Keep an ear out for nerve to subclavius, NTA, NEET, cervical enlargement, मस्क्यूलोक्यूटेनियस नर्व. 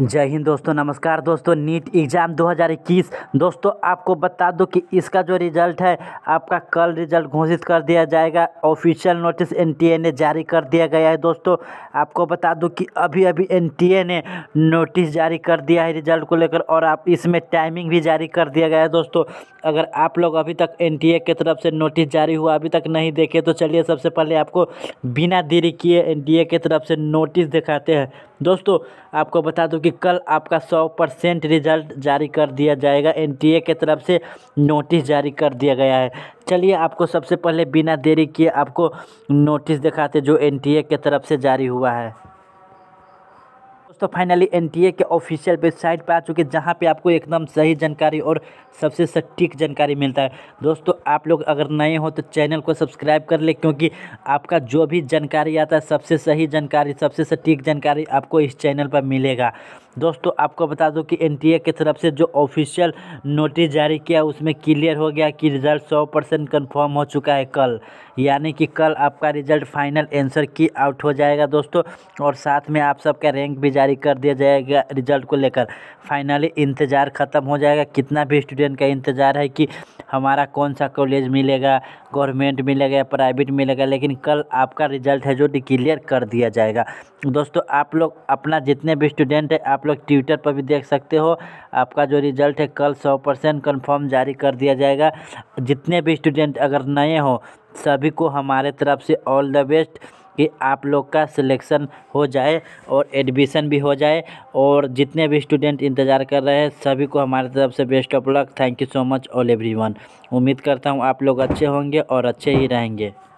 जय हिंद दोस्तों, नमस्कार दोस्तों। नीट एग्ज़ाम 2021 दोस्तों, आपको बता दो कि इसका जो रिज़ल्ट है आपका कल रिज़ल्ट घोषित कर दिया जाएगा। ऑफिशियल नोटिस एनटीए ने जारी कर दिया गया है। दोस्तों आपको बता दो कि अभी अभी एनटीए ने नोटिस जारी कर दिया है रिज़ल्ट को लेकर, और आप इसमें टाइमिंग भी जारी कर दिया गया है। दोस्तों अगर आप लोग अभी तक एनटीए की तरफ से नोटिस जारी हुआ अभी तक नहीं देखे तो चलिए सबसे पहले आपको बिना देरी किए एनटीए की तरफ से नोटिस दिखाते हैं। दोस्तों आपको बता दो कि कल आपका 100% रिजल्ट जारी कर दिया जाएगा। एनटीए की तरफ से नोटिस जारी कर दिया गया है। चलिए आपको सबसे पहले बिना देरी किए आपको नोटिस दिखाते जो एनटीए की तरफ से जारी हुआ है। दोस्तों फाइनली एनटीए के ऑफिशियल वेबसाइट पर आ चुके, जहाँ पे आपको एकदम सही जानकारी और सबसे सटीक जानकारी मिलता है। दोस्तों आप लोग अगर नए हो तो चैनल को सब्सक्राइब कर ले, क्योंकि आपका जो भी जानकारी आता है सबसे सही जानकारी, सबसे सटीक जानकारी आपको इस चैनल पर मिलेगा। दोस्तों आपको बता दूं कि एनटीए की तरफ से जो ऑफिशियल नोटिस जारी किया उसमें क्लियर हो गया कि रिज़ल्ट 100% कन्फर्म हो चुका है कल, यानी कि कल आपका result final answer key out हो जाएगा दोस्तों, और साथ में आप सबका रैंक भी जारी कर दिया जाएगा। रिज़ल्ट को लेकर फाइनली इंतज़ार ख़त्म हो जाएगा। कितना भी स्टूडेंट का इंतज़ार है कि हमारा कौन सा कॉलेज मिलेगा, गवर्नमेंट मिलेगा या प्राइवेट मिलेगा, लेकिन कल आपका रिज़ल्ट है जो डिक्लेयर कर दिया जाएगा। दोस्तों आप लोग अपना जितने भी स्टूडेंट है आप लोग ट्विटर पर भी देख सकते हो, आपका जो रिज़ल्ट है कल 100% कन्फर्म जारी कर दिया जाएगा। जितने भी स्टूडेंट अगर नए हो सभी को हमारे तरफ से ऑल द बेस्ट कि आप लोग का सिलेक्शन हो जाए और एडमिशन भी हो जाए, और जितने भी स्टूडेंट इंतज़ार कर रहे हैं सभी को हमारे तरफ से best of luck. Thank you so much all everyone. उम्मीद करता हूँ आप लोग अच्छे होंगे और अच्छे ही रहेंगे।